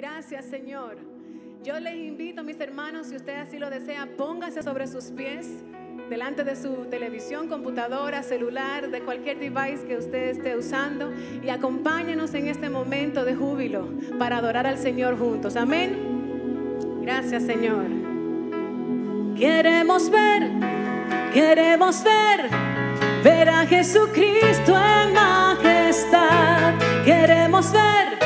Gracias, Señor. Yo les invito, mis hermanos, si usted así lo desea, póngase sobre sus pies delante de su televisión, computadora, celular, de cualquier device que usted esté usando, y acompáñenos en este momento de júbilo para adorar al Señor juntos. Amén. Gracias, Señor. Queremos ver, ver a Jesucristo en majestad. Queremos ver,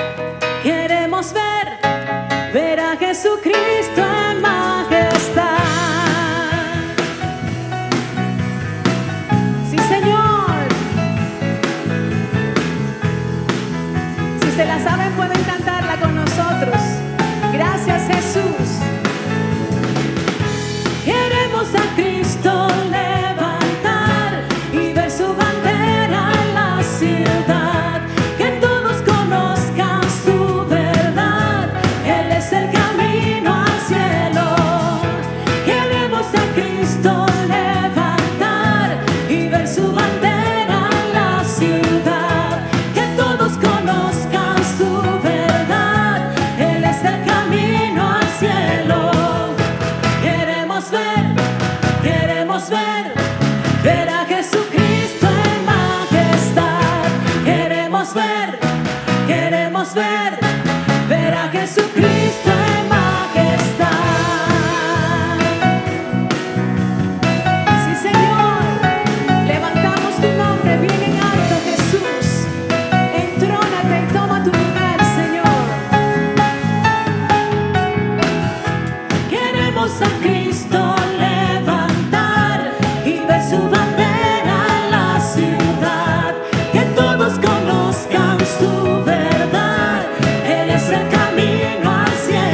ver a Jesucristo en majestad. Sí, Señor. Si se la saben, pueden cantarla con nosotros. Gracias, Jesús. Queremos a Cristo levantar y ver su bandera en la ciudad. Que todos conozcan su verdad. Él es el camino al cielo. Queremos a Cristo levantar y ver su bandera en la ciudad. Que todos conozcan su verdad. Él es el camino al cielo. Queremos ver. Queremos ver, ver a Jesucristo en majestad. Queremos ver, ver a Jesucristo en majestad. Sí, Señor, levantamos tu nombre bien en alto, Jesús. Entrónate y toma tu lugar, Señor. Queremos a Cristo. Su verdad, Él es el camino al cielo.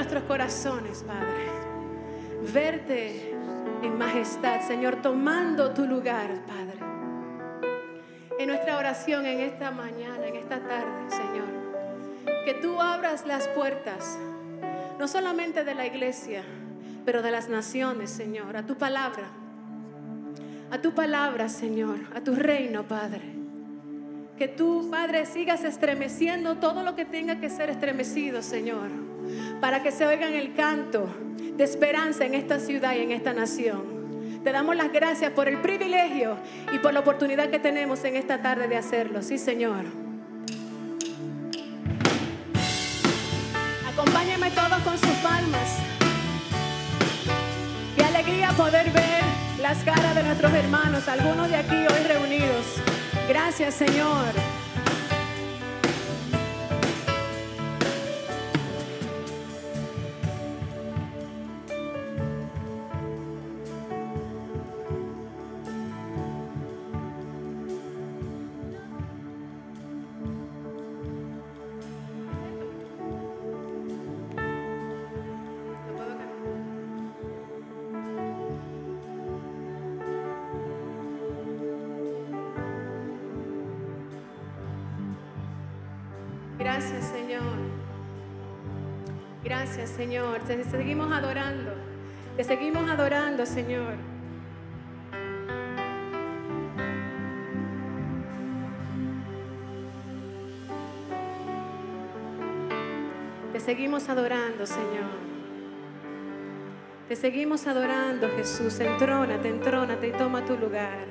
nuestros corazones, Padre, verte en majestad, Señor, tomando tu lugar, Padre. En nuestra oración en esta mañana, en esta tarde, Señor, que tú abras las puertas, no solamente de la iglesia, pero de las naciones, Señor, a tu palabra. A tu palabra, Señor, a tu reino, Padre. Que tú, Padre, sigas estremeciendo todo lo que tenga que ser estremecido, Señor, para que se oigan el canto de esperanza en esta ciudad y en esta nación. Te damos las gracias por el privilegio y por la oportunidad que tenemos en esta tarde de hacerlo. Sí, Señor. Acompáñenme todos con sus palmas. Qué alegría poder ver las caras de nuestros hermanos, algunos de aquí hoy reunidos. Gracias, Señor. Gracias, Señor. Gracias, Señor. Te seguimos adorando. Te seguimos adorando, Señor. Te seguimos adorando, Señor. Te seguimos adorando, Jesús. Entrónate, entrónate y toma tu lugar.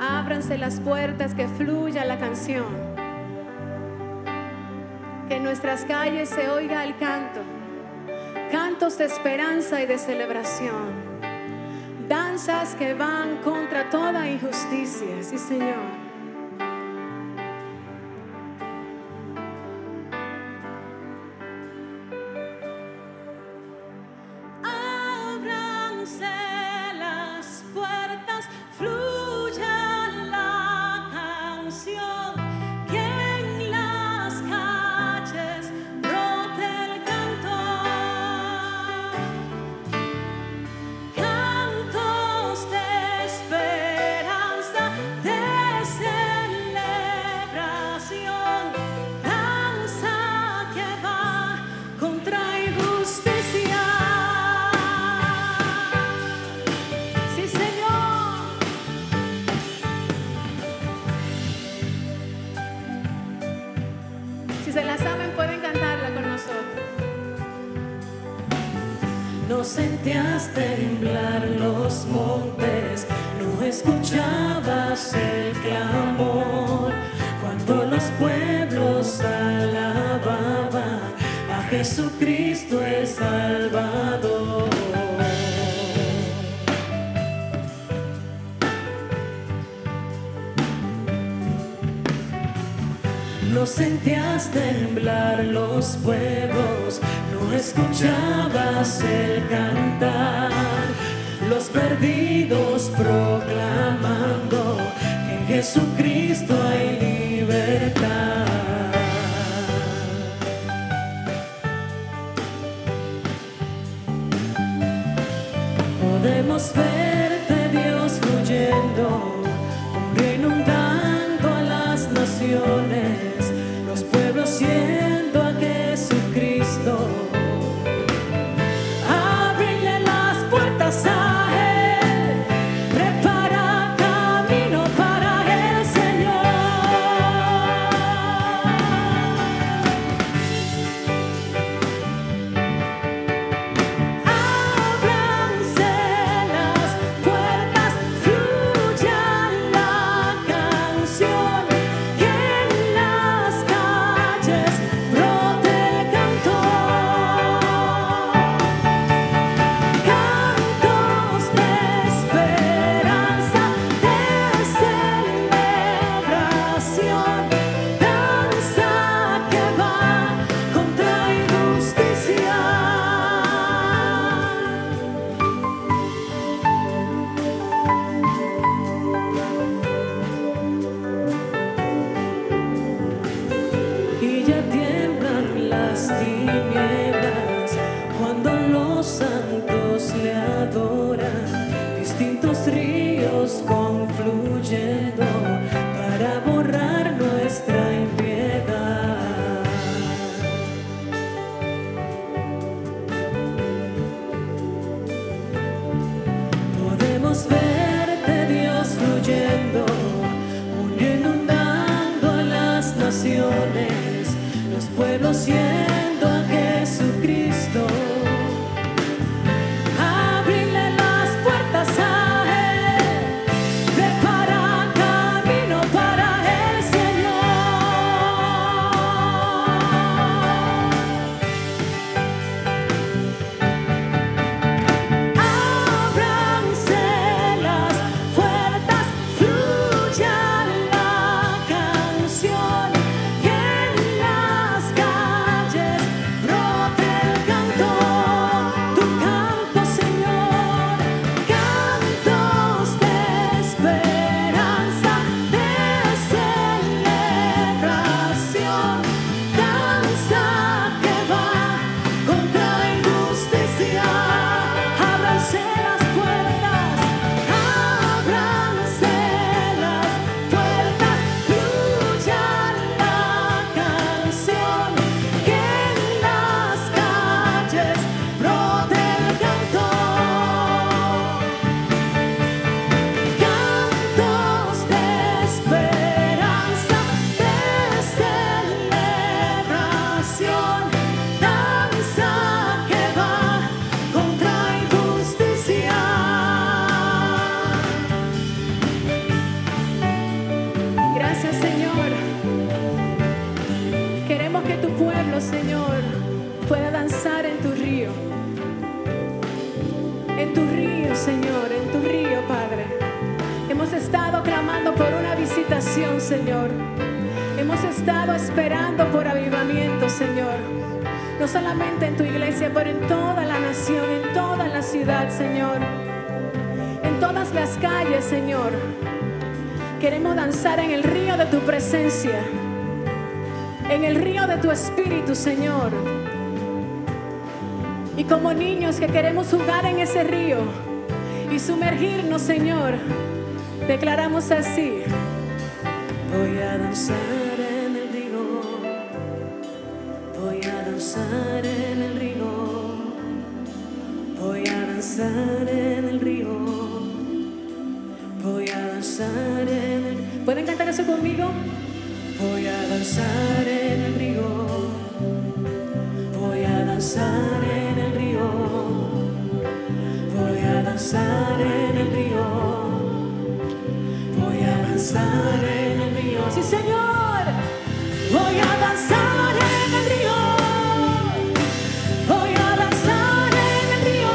Ábranse las puertas, que fluya la canción. Que en nuestras calles se oiga el canto, cantos de esperanza y de celebración, danzas que van contra toda injusticia. Sí, Señor. Sentías temblar los montes, no escuchabas el clamor, cuando los pueblos alababan a Jesucristo el Salvador. No sentías temblar los pueblos, no escuchabas el cantar, los perdidos proclamando que en Jesucristo hay libertad. Podemos verte, Dios, fluyendo, inundando a las naciones, los pueblos siendo a Jesucristo. Los pueblos siendo a Jesucristo. Ábrele las puertas a Él, prepara camino para el Señor. Ábranse las puertas, fluya la canción. Señor, pueda danzar en tu río, Señor, en tu río, Padre. Hemos estado clamando por una visitación, Señor. Hemos estado esperando por avivamiento, Señor. No solamente en tu iglesia, pero en toda la nación, en toda la ciudad, Señor. En todas las calles, Señor. Queremos danzar en el río de tu presencia, en el río de tu Espíritu, Señor. Y como niños que queremos jugar en ese río y sumergirnos, Señor, declaramos así: voy a danzar en el río, voy a danzar en el río, voy a danzar en el río, voy a danzar en el río. ¿Pueden cantar eso conmigo? Voy a danzar en el río, voy a danzar en el río, voy a danzar en el río, voy a danzar en el río. Sí, Señor, voy a danzar en el río, voy a danzar en el río,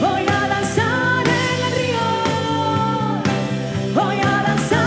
voy a danzar en el río, voy a danzar.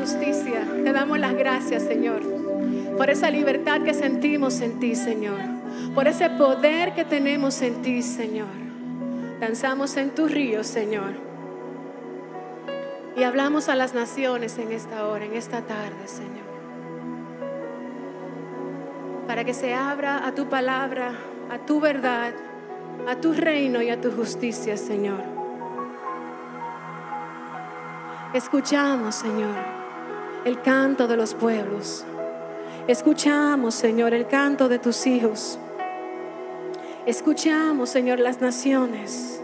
Justicia, te damos las gracias, Señor, por esa libertad que sentimos en ti, Señor, por ese poder que tenemos en ti, Señor. Danzamos en tu río, Señor, y hablamos a las naciones en esta hora, en esta tarde, Señor, para que se abra a tu palabra, a tu verdad, a tu reino y a tu justicia, Señor. Escuchamos, Señor, el canto de los pueblos. Escuchamos, Señor, el canto de tus hijos. Escuchamos, Señor, las naciones.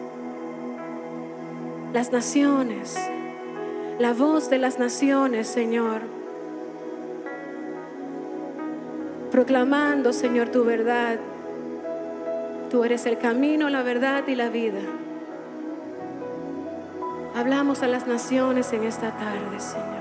Las naciones. La voz de las naciones, Señor. proclamando, Señor, tu verdad. Tú eres el camino, la verdad y la vida. Hablamos a las naciones en esta tarde, Señor.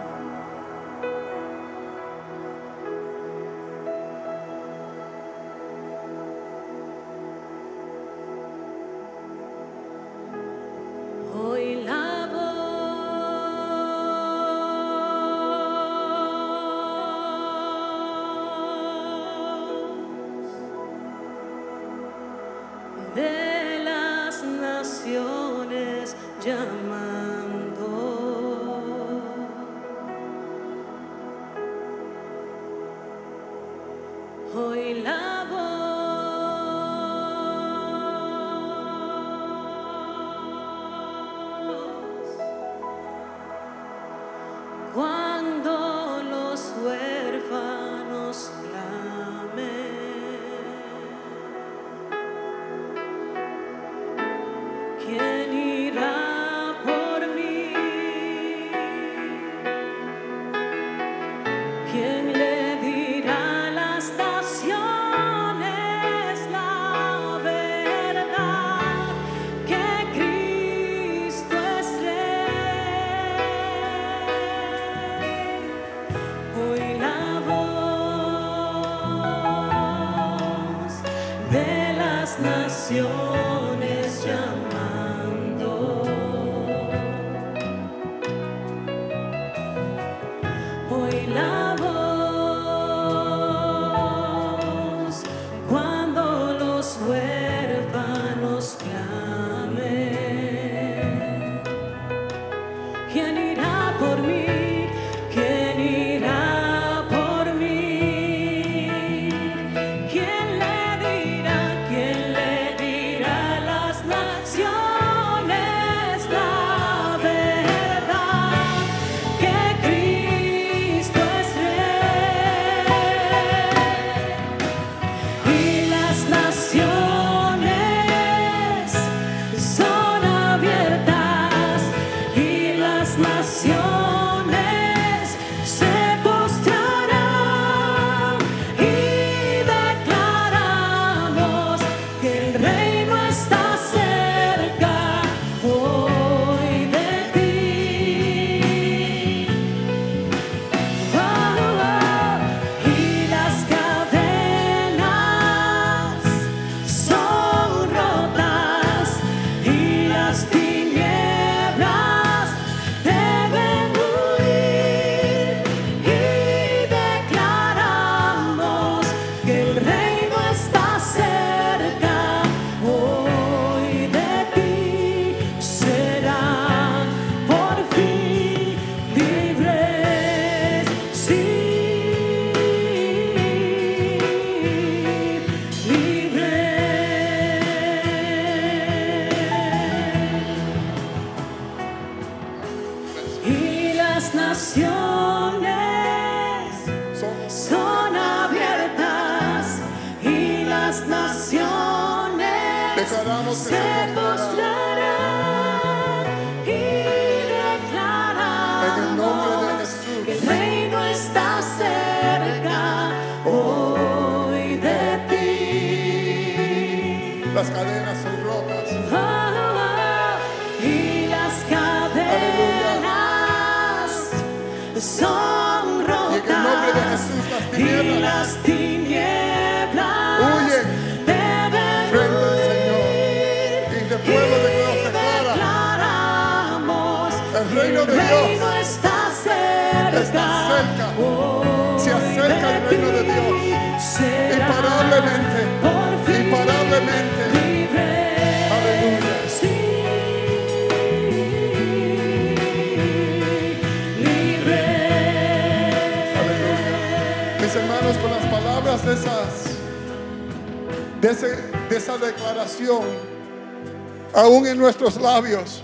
Aún en nuestros labios,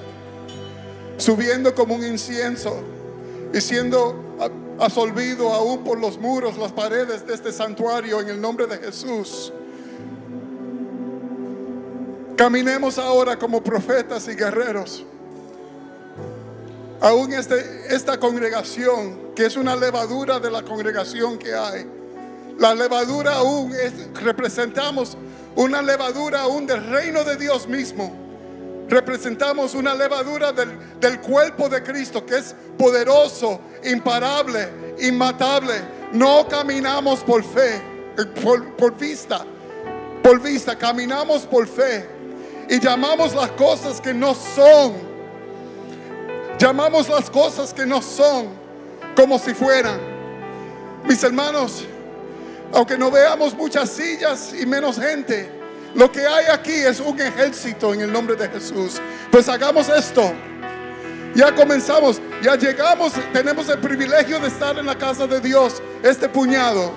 subiendo como un incienso y siendo absolvido aún por los muros, las paredes de este santuario, en el nombre de Jesús. Caminemos ahora como profetas y guerreros. Aún esta congregación, que es una levadura de la congregación que hay, La levadura aún representamos una levadura aún del reino de Dios mismo. Representamos una levadura del cuerpo de Cristo, que es poderoso, imparable, inmatable. No caminamos por fe, por vista, caminamos por fe. Y llamamos las cosas que no son. Llamamos las cosas que no son como si fueran. Mis hermanos, aunque no veamos muchas sillas y menos gente, lo que hay aquí es un ejército en el nombre de Jesús. Pues hagamos esto. Ya comenzamos, ya llegamos, tenemos el privilegio de estar en la casa de Dios, este puñado.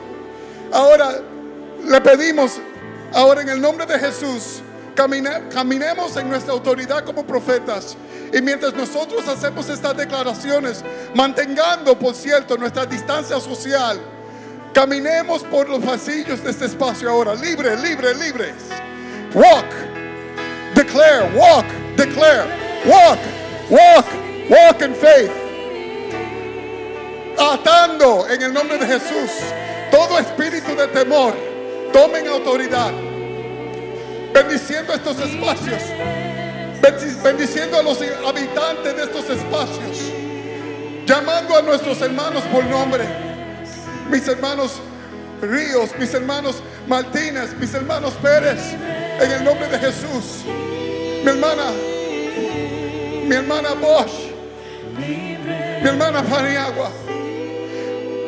Ahora le pedimos, ahora en el nombre de Jesús, caminemos en nuestra autoridad como profetas. Y mientras nosotros hacemos estas declaraciones, mantengando, por cierto, nuestra distancia social, caminemos por los pasillos de este espacio ahora, libre, libre, libres. Walk, declare, walk, declare, walk, walk, walk in faith. Atando en el nombre de Jesús todo espíritu de temor. Tomen autoridad. Bendiciendo estos espacios, bendiciendo a los habitantes de estos espacios, llamando a nuestros hermanos por nombre. Mis hermanos Ríos, mis hermanos Martínez, mis hermanos Pérez, en el nombre de Jesús. Mi hermana Bosch, mi hermana Paniagua.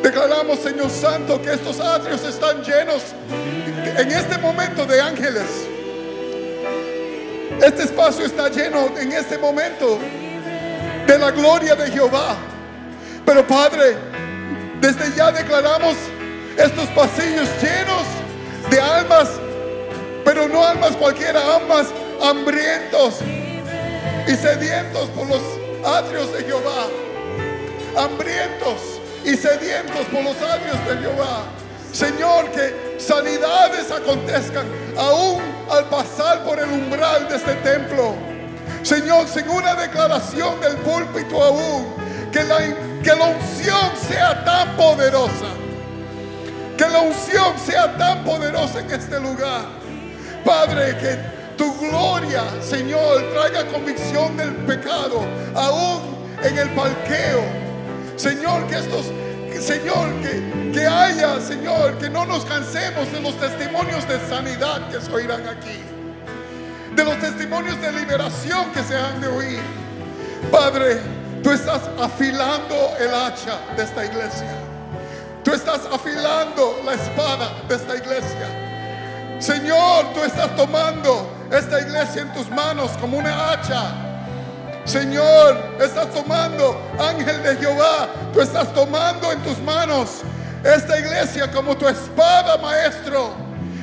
Declaramos, Señor Santo, que estos atrios están llenos en este momento de ángeles. Este espacio está lleno en este momento de la gloria de Jehová. Pero Padre, desde ya declaramos estos pasillos llenos de almas, pero no almas cualquiera, almas hambrientos y sedientos por los atrios de Jehová. Hambrientos y sedientos por los atrios de Jehová. Señor, que sanidades acontezcan aún al pasar por el umbral de este templo. Señor, sin una declaración del púlpito aún, que la unción sea tan poderosa, que la unción sea tan poderosa en este lugar. Padre, que tu gloria, Señor, traiga convicción del pecado aún en el parqueo. Señor, que haya, Señor, que no nos cansemos de los testimonios de sanidad que se oirán aquí, de los testimonios de liberación que se han de oír. Padre, tú estás afilando el hacha de esta iglesia. Tú estás afilando la espada de esta iglesia. Señor, tú estás tomando esta iglesia en tus manos como una hacha. Señor, estás tomando, ángel de Jehová, tú estás tomando en tus manos esta iglesia como tu espada, maestro,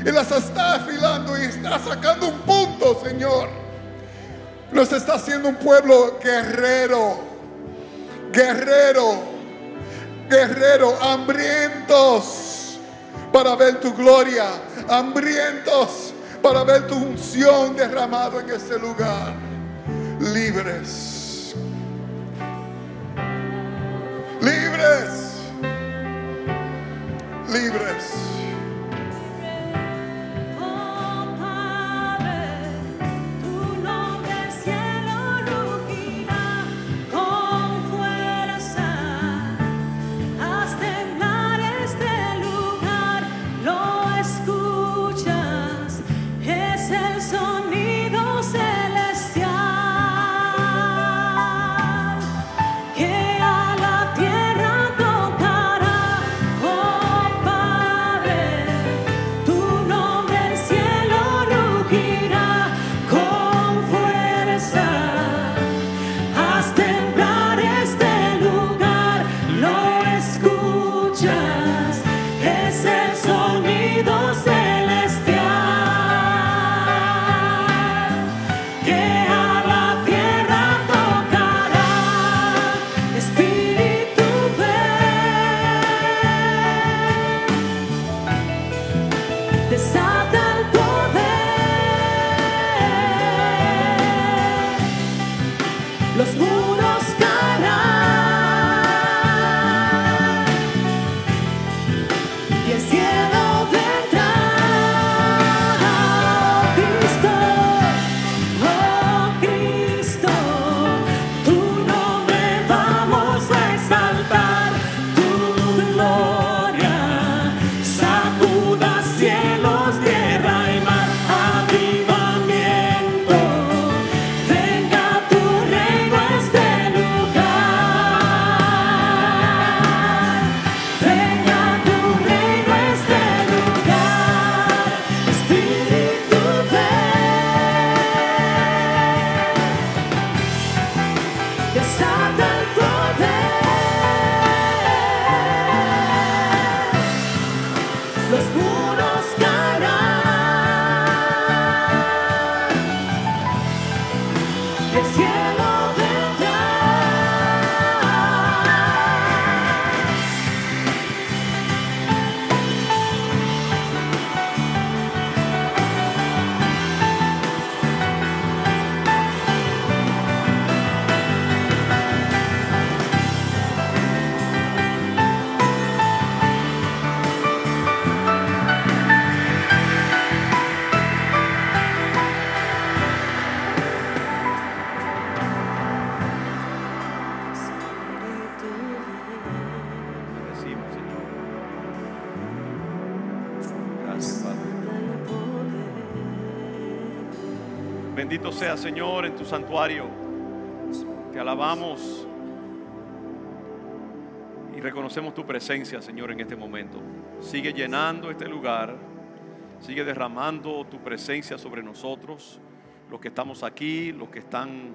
y las está afilando y está sacando un punto, Señor. Nos está haciendo un pueblo guerrero, guerrero, guerrero, hambrientos para ver tu gloria, hambrientos para ver tu unción derramada en este lugar. Libres, libres, libres. Oh Padre, tu nombre al cielo rugirá con fuerza. Haz temblar este lugar, lo escuchas, es el sonido celestial. Bendito sea, Señor, en tu santuario. Te alabamos y reconocemos tu presencia, Señor, en este momento. Sigue llenando este lugar. Sigue derramando tu presencia sobre nosotros, los que estamos aquí, los que están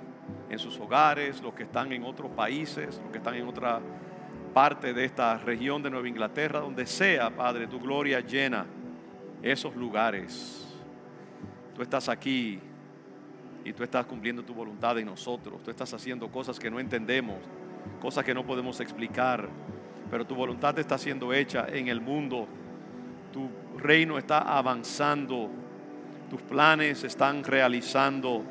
en sus hogares, los que están en otros países, los que están en otra parte de esta región de Nueva Inglaterra, donde sea, Padre, tu gloria llena esos lugares. Tú estás aquí y tú estás cumpliendo tu voluntad en nosotros. Tú estás haciendo cosas que no entendemos, cosas que no podemos explicar, pero tu voluntad está siendo hecha en el mundo. Tu reino está avanzando, tus planes se están realizando.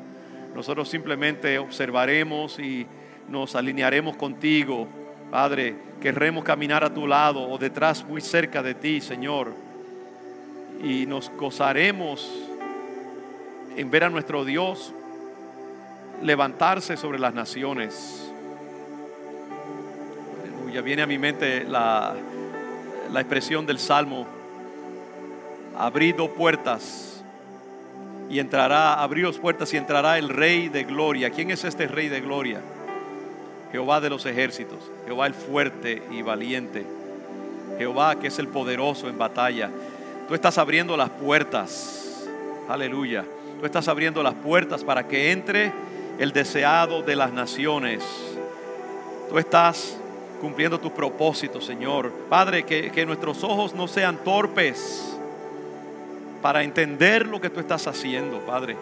Nosotros simplemente observaremos y nos alinearemos contigo, Padre. Querremos caminar a tu lado o detrás, muy cerca de ti, Señor, y nos gozaremos en ver a nuestro Dios levantarse sobre las naciones. Aleluya. Viene a mi mente la expresión del Salmo: abríos puertas y entrará el Rey de Gloria. ¿Quién es este Rey de Gloria? Jehová de los ejércitos, Jehová el fuerte y valiente, Jehová que es el poderoso en batalla. Tú estás abriendo las puertas, aleluya. Tú estás abriendo las puertas para que entre el deseado de las naciones. Tú estás cumpliendo tus propósitos, Señor. Padre, que nuestros ojos no sean torpes para entender lo que tú estás haciendo, Padre.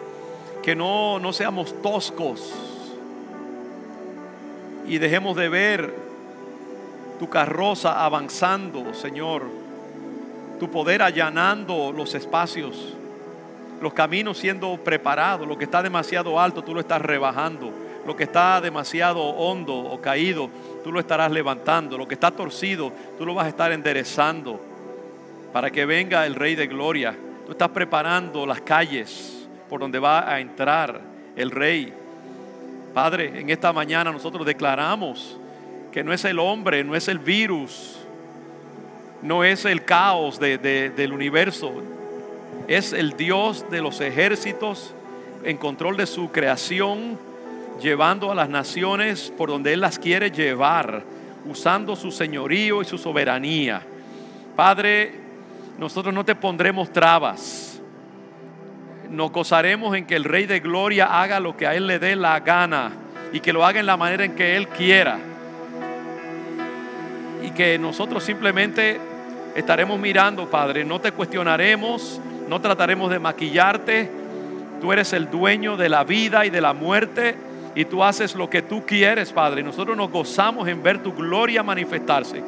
Que no seamos toscos y dejemos de ver tu carroza avanzando, Señor. Tu poder allanando los espacios, los caminos siendo preparados. Lo que está demasiado alto, tú lo estás rebajando. Lo que está demasiado hondo o caído, tú lo estarás levantando. Lo que está torcido, tú lo vas a estar enderezando para que venga el Rey de Gloria. Tú estás preparando las calles por donde va a entrar el Rey. Padre, en esta mañana nosotros declaramos que no es el hombre, no es el virus, no es el caos del universo. Es el Dios de los ejércitos en control de su creación, llevando a las naciones por donde Él las quiere llevar, usando su señorío y su soberanía. Padre, nosotros no te pondremos trabas. Nos gozaremos en que el Rey de Gloria haga lo que a Él le dé la gana y que lo haga en la manera en que Él quiera. Y que nosotros simplemente estaremos mirando, Padre. No te cuestionaremos, no trataremos de maquillarte. Tú eres el dueño de la vida y de la muerte y tú haces lo que tú quieres, Padre. Nosotros nos gozamos en ver tu gloria manifestarse.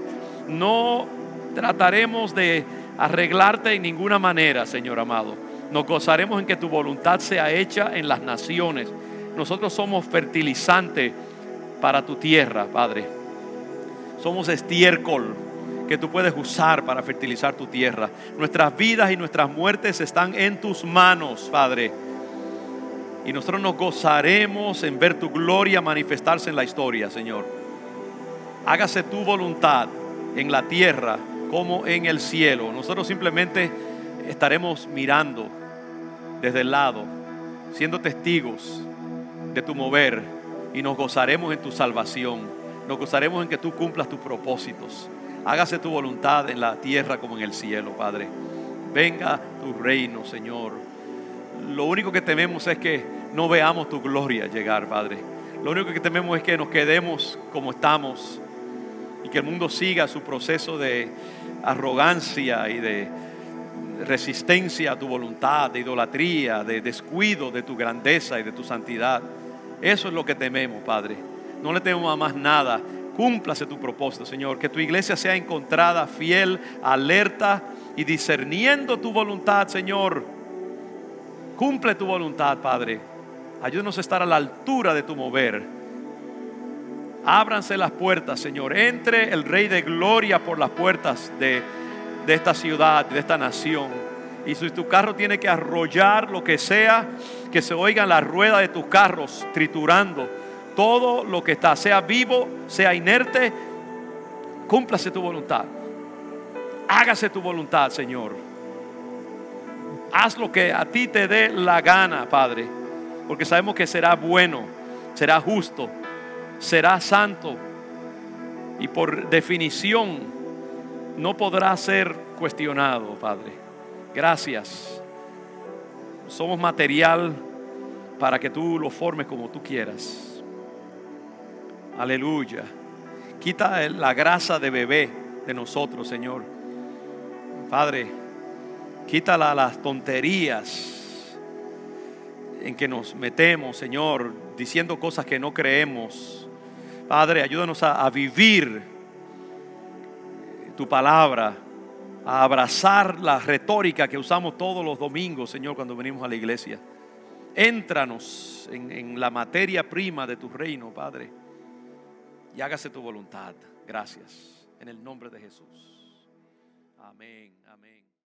No trataremos de arreglarte en ninguna manera, Señor amado. Nos gozaremos en que tu voluntad sea hecha en las naciones. Nosotros somos fertilizante para tu tierra, Padre. Somos estiércol que tú puedes usar para fertilizar tu tierra. Nuestras vidas y nuestras muertes están en tus manos, Padre. Y nosotros nos gozaremos en ver tu gloria manifestarse en la historia, Señor. Hágase tu voluntad en la tierra como en el cielo. Nosotros simplemente estaremos mirando desde el lado, siendo testigos de tu mover, y nos gozaremos en tu salvación. Nos gozaremos en que tú cumplas tus propósitos. Hágase tu voluntad en la tierra como en el cielo, Padre. Venga tu reino, Señor. Lo único que tememos es que no veamos tu gloria llegar, Padre. Lo único que tememos es que nos quedemos como estamos y que el mundo siga su proceso de arrogancia y de resistencia a tu voluntad, de idolatría, de descuido de tu grandeza y de tu santidad. Eso es lo que tememos, Padre. No le tememos a más nada. Cúmplase tu propósito, Señor. Que tu iglesia sea encontrada fiel, alerta y discerniendo tu voluntad, Señor. Cumple tu voluntad, Padre. Ayúdanos a estar a la altura de tu mover. Ábranse las puertas, Señor. Entre el Rey de Gloria por las puertas de esta ciudad, de esta nación. Y si tu carro tiene que arrollar lo que sea, que se oigan las ruedas de tus carros triturando todo lo que está, sea vivo, sea inerte. Cúmplase tu voluntad. Hágase tu voluntad, Señor. Haz lo que a ti te dé la gana, Padre. porque sabemos que será bueno, será justo, será santo y por definición no podrá ser cuestionado, Padre. Gracias. Somos material para que tú lo formes como tú quieras. Aleluya. Quita la grasa de bebé de nosotros, Señor. Padre, quítala las tonterías en que nos metemos, Señor, diciendo cosas que no creemos. Padre, ayúdanos a vivir tu palabra, a abrazar la retórica que usamos todos los domingos, Señor, cuando venimos a la iglesia. Éntranos en la materia prima de tu reino, Padre, y hágase tu voluntad. Gracias. En el nombre de Jesús. Amén, amén.